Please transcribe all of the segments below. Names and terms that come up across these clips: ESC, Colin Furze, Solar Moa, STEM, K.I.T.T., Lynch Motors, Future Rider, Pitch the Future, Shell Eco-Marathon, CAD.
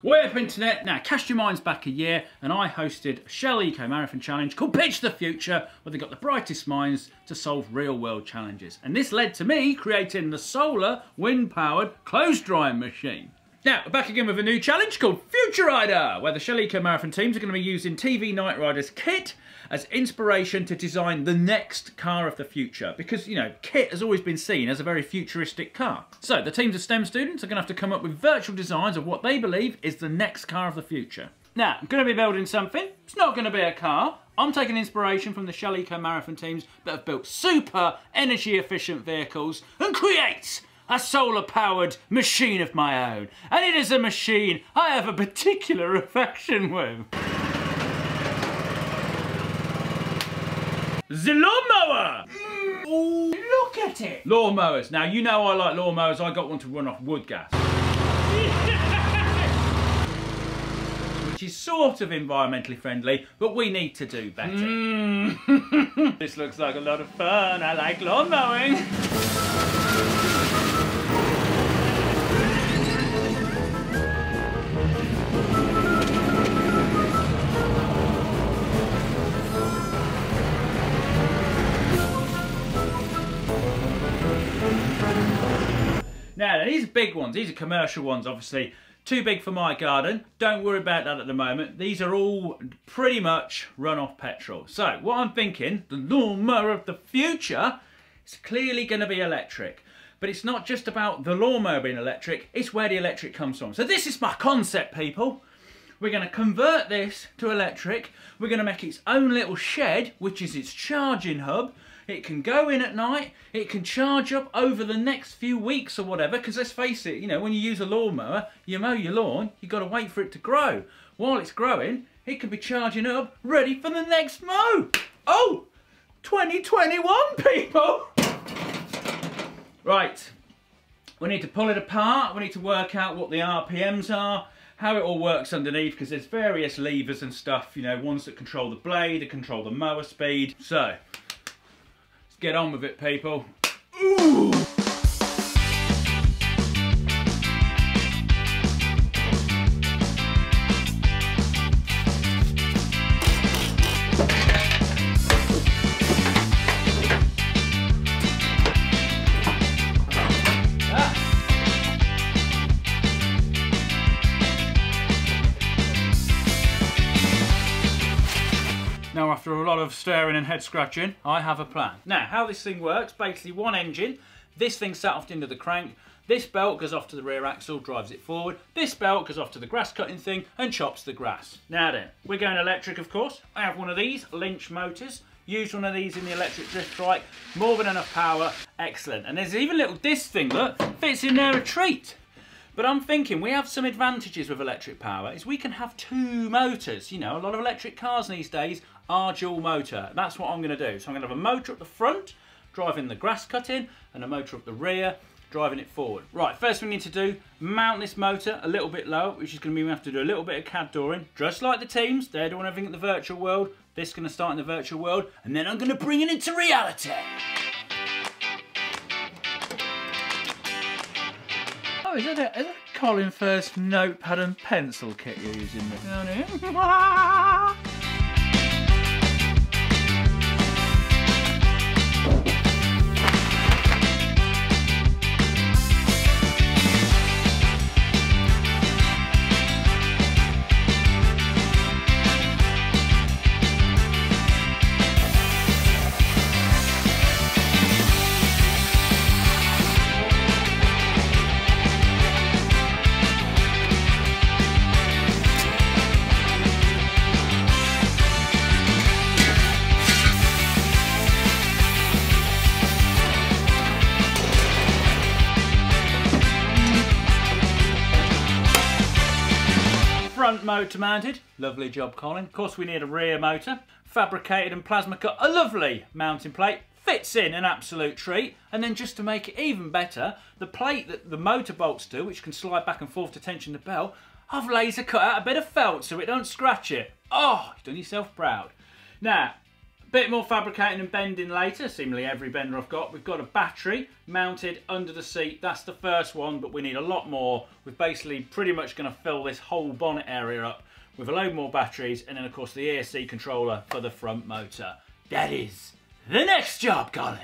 Way up internet, now cast your minds back a year and I hosted a Shell Eco-Marathon challenge called Pitch the Future, where they got the brightest minds to solve real world challenges, and this led to me creating the solar wind powered clothes drying machine. Now we're back again with a new challenge called Future Rider, where the Shell Eco-Marathon teams are going to be using TV Night Rider's kit as inspiration to design the next car of the future, because you know, kit has always been seen as a very futuristic car. So the teams of STEM students are going to have to come up with virtual designs of what they believe is the next car of the future. Now I'm going to be building something, it's not going to be a car. I'm taking inspiration from the Shell Eco-Marathon teams that have built super energy efficient vehicles and create a solar-powered machine of my own, and it is a machine I have a particular affection with. The lawnmower! Oh, look at it! Lawnmowers. Now, you know I like lawnmowers. I got one to run off wood gas. Which is sort of environmentally friendly, but we need to do better. Mm. This looks like a lot of fun. I like lawn mowing. Now these are big ones, these are commercial ones obviously, too big for my garden, don't worry about that at the moment. These are all pretty much run off petrol. So what I'm thinking, the lawnmower of the future is clearly going to be electric. But it's not just about the lawnmower being electric, it's where the electric comes from. So this is my concept, people. We're going to convert this to electric, we're going to make its own little shed, which is its charging hub. It can go in at night, it can charge up over the next few weeks or whatever, because let's face it, you know, when you use a lawnmower, you mow your lawn, you've got to wait for it to grow. While it's growing, it can be charging up, ready for the next mow. Oh, 2021, people! Right, we need to pull it apart, we need to work out what the RPMs are, how it all works underneath, because there's various levers and stuff, you know, ones that control the blade, that control the mower speed, so... get on with it, people. Ooh. Now, after a lot of staring and head scratching, I have a plan. Now, how this thing works, basically one engine, this thing sat off into the crank, this belt goes off to the rear axle, drives it forward, this belt goes off to the grass cutting thing and chops the grass. Now then, we're going electric of course. I have one of these, Lynch motors, use one of these in the electric drift trike, more than enough power, excellent. And there's even a little disc thing, look, fits in there a treat. But I'm thinking we have some advantages with electric power, is we can have two motors. You know, a lot of electric cars these days are dual motor. That's what I'm going to do. So I'm going to have a motor up the front, driving the grass cutting, and a motor up the rear, driving it forward. Right, first thing we need to do, mount this motor a little bit lower, which is going to mean we have to do a little bit of CAD drawing. Just like the teams, they're doing everything in the virtual world. This is going to start in the virtual world, and then I'm going to bring it into reality. Oh, is that a Colin Furze notepad and pencil kit you're using there? Front motor mounted, lovely job Colin. Of course we need a rear motor, fabricated and plasma cut, a lovely mounting plate, fits in an absolute treat. And then just to make it even better, the plate that the motor bolts to, which can slide back and forth to tension the belt, I've laser cut out a bit of felt so it don't scratch it. Oh, you've done yourself proud. Now, Bit more fabricating and bending later, seemingly every bender I've got. We've got a battery mounted under the seat. That's the first one, but we need a lot more. We're basically pretty much going to fill this whole bonnet area up with a load more batteries, and then of course the ESC controller for the front motor. That is the next job, Colin.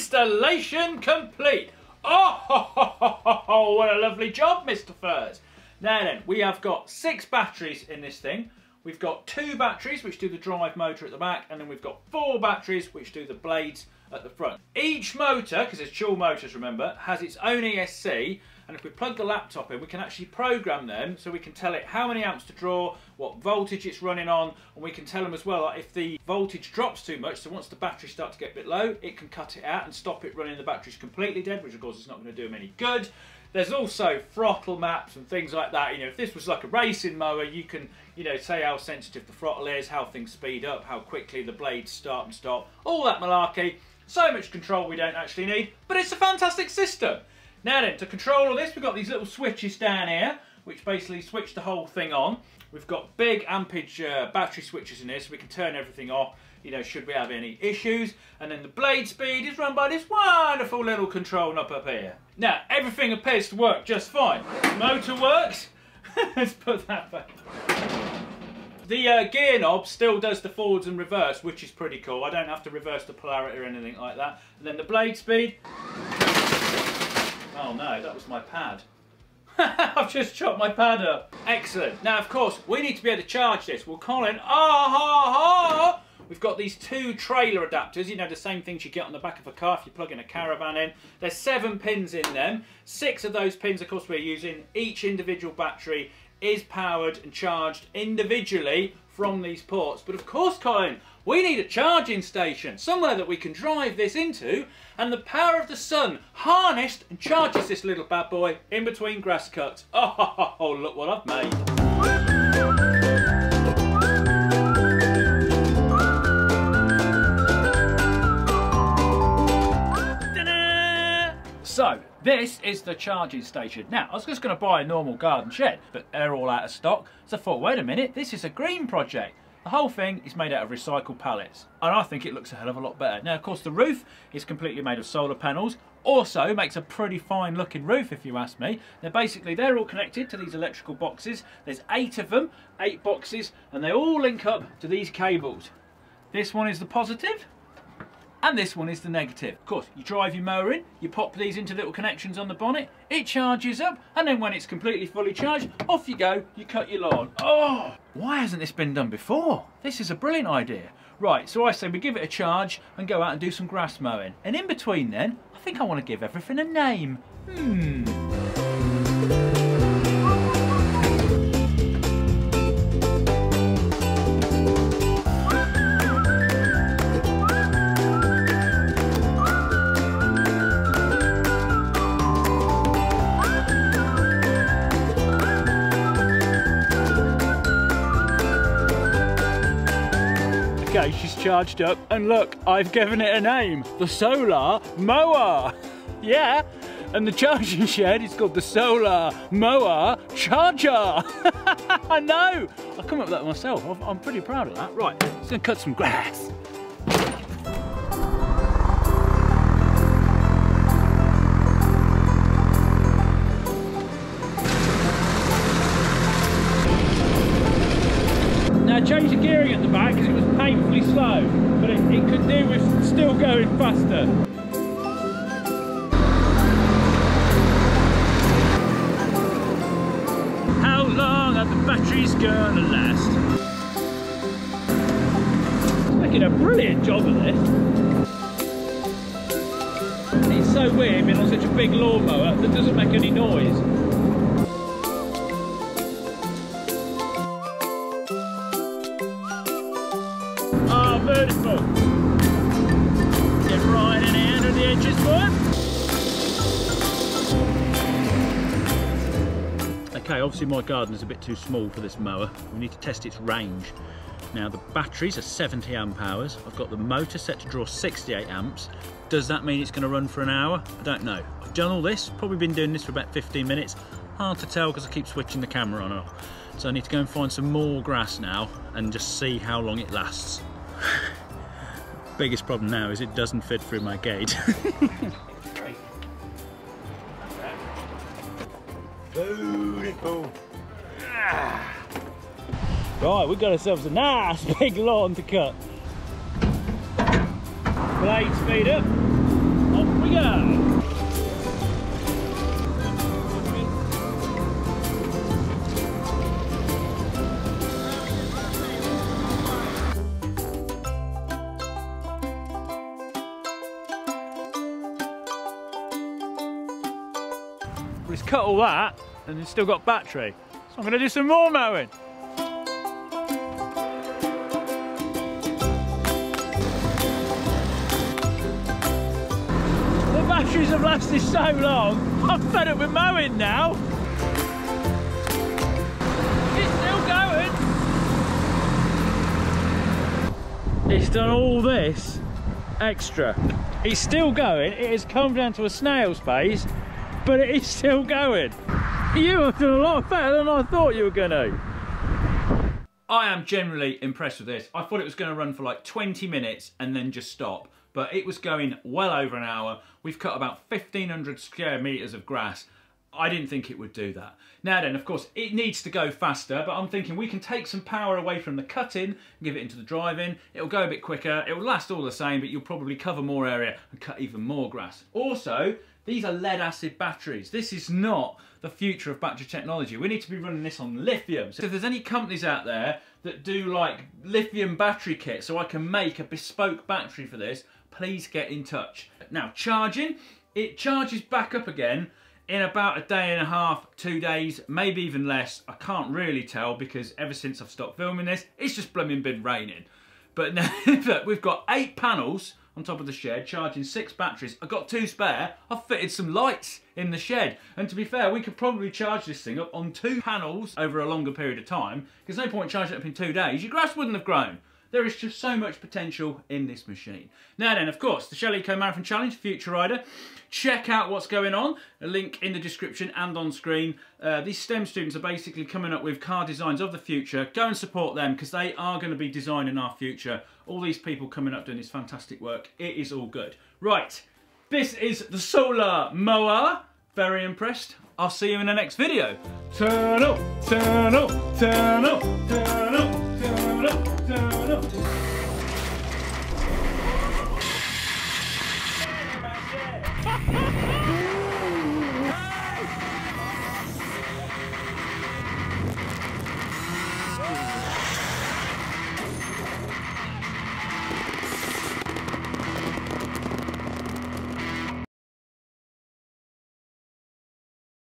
Installation complete. Oh, ho, ho, ho, ho, what a lovely job, Mr. Furze. Now then, we have got 6 batteries in this thing. We've got 2 batteries which do the drive motor at the back, and then we've got 4 batteries which do the blades at the front. Each motor, because it's dual motors remember, has its own ESC, and if we plug the laptop in we can actually program them, so we can tell it how many amps to draw, what voltage it's running on, and we can tell them as well like, if the voltage drops too much, so once the batteries start to get a bit low it can cut it out and stop it running the batteries completely dead, which of course is not going to do them any good. There's also throttle maps and things like that. You know, if this was like a racing mower, you can, you know, say how sensitive the throttle is, how things speed up, how quickly the blades start and stop, all that malarkey. So much control we don't actually need, but it's a fantastic system. Now then, to control all this, we've got these little switches down here, which basically switch the whole thing on. We've got big ampage battery switches in here, so we can turn everything off, you know, should we have any issues. And then the blade speed is run by this wonderful little control knob up here. Now, everything appears to work just fine. The motor works. Let's put that back. The gear knob still does the forwards and reverse, which is pretty cool. I don't have to reverse the polarity or anything like that. And then the blade speed. Oh no, that was my pad. I've just chopped my pad up. Excellent. Now, of course, we need to be able to charge this. Well, Colin, we've got these 2 trailer adapters, you know, the same things you get on the back of a car if you plug in a caravan in. There's 7 pins in them. 6 of those pins, of course, we're using. Each individual battery is powered and charged individually from these ports. But of course, Colin, we need a charging station, somewhere that we can drive this into, and the power of the sun harnessed and charges this little bad boy in between grass cuts. Oh, look what I've made. So, this is the charging station. Now, I was just going to buy a normal garden shed, but they're all out of stock. So I thought, wait a minute, this is a green project. The whole thing is made out of recycled pallets, and I think it looks a hell of a lot better. Now, of course, the roof is completely made of solar panels. Also makes a pretty fine looking roof, if you ask me. Now, basically, they're all connected to these electrical boxes. There's 8 of them, 8 boxes, and they all link up to these cables. This one is the positive. And this one is the negative. Of course, you drive your mower in, you pop these into little connections on the bonnet, it charges up, and then when it's completely fully charged, off you go, you cut your lawn. Oh, why hasn't this been done before? This is a brilliant idea. Right, so I say we give it a charge and go out and do some grass mowing. And in between then, I think I want to give everything a name. Okay, she's charged up, and look, I've given it a name, the Solar Moa. Yeah, and the charging shed is called the Solar Moa Charger. I know, I come up with that myself, I'm pretty proud of that. Right, let's go cut some grass. I changed the gearing at the back because it was painfully slow, but it could do with still going faster. How long are the batteries gonna last? It's making a brilliant job of this. It's so weird being on such a big lawnmower that doesn't make any noise. Beautiful. Get right in here under the edges, boy. Okay, obviously my garden is a bit too small for this mower. We need to test its range. Now the batteries are 70 amp hours. I've got the motor set to draw 68 amps. Does that mean it's going to run for an hour? I don't know. I've done all this, probably been doing this for about 15 minutes. Hard to tell because I keep switching the camera on and off. So I need to go and find some more grass now and just see how long it lasts. Biggest problem now is it doesn't fit through my gate. Beautiful. Ah. Right, we've got ourselves a nice big lawn to cut. Blade speed up, off we go. But it's cut all that and it's still got battery. So I'm going to do some more mowing. The batteries have lasted so long, I'm fed up with mowing now. It's still going. It's done all this extra. It's still going. It has come down to a snail's pace, but it is still going. You have done a lot better than I thought you were going to. I am generally impressed with this. I thought it was going to run for like 20 minutes and then just stop, but it was going well over an hour. We've cut about 1,500 square metres of grass. I didn't think it would do that. Now then, of course, it needs to go faster, but I'm thinking we can take some power away from the cutting, give it into the driving. It'll go a bit quicker, it'll last all the same, but you'll probably cover more area and cut even more grass. Also, these are lead-acid batteries. This is not the future of battery technology. We need to be running this on lithium. So if there's any companies out there that do like lithium battery kits so I can make a bespoke battery for this, please get in touch. Now charging, it charges back up again in about a day and a half, 2 days, maybe even less. I can't really tell because ever since I've stopped filming this, it's just blooming been raining. But now, look, we've got 8 panels on top of the shed, charging 6 batteries. I've got 2 spare. I've fitted some lights in the shed. And to be fair, we could probably charge this thing up on 2 panels over a longer period of time. There's no point charging it up in 2 days. Your grass wouldn't have grown. There is just so much potential in this machine. Now then, of course, the Shell Eco-Marathon Challenge, Future Rider. Check out what's going on. A link in the description and on screen. These STEM students are basically coming up with car designs of the future. Go and support them because they are going to be designing our future. All these people coming up doing this fantastic work. It is all good. Right, this is the Solar Moa. Very impressed. I'll see you in the next video. Turn up, turn up, turn up, turn up.